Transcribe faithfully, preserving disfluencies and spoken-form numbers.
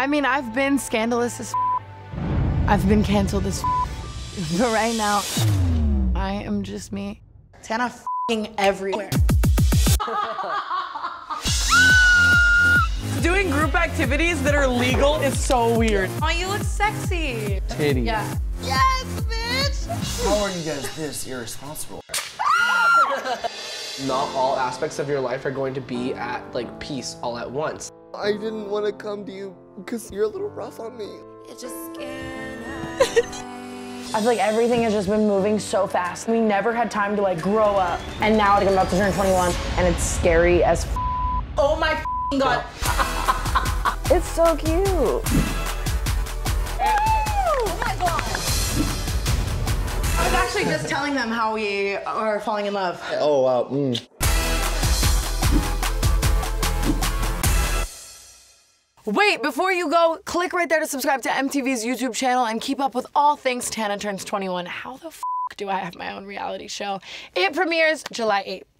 I mean, I've been scandalous as I've been canceled as but right now, I am just me. Tana f***ing everywhere. Doing group activities that are legal is so weird. Oh, you look sexy. Titties. Yeah. Yes, bitch! How are you guys this irresponsible? Not all aspects of your life are going to be at, like, peace all at once. I didn't want to come to you because you're a little rough on me. It's just skin. I feel like everything has just been moving so fast. We never had time to, like, grow up. And now, like, I'm about to turn twenty-one, and it's scary as f. Oh my f***ing God. It's so cute. Oh my God. I was actually just telling them how we are falling in love. Oh, wow. Mm. Wait, before you go, click right there to subscribe to M T V's YouTube channel and keep up with all things Tana Turns twenty-one. How the f do I have my own reality show? It premieres July eighth.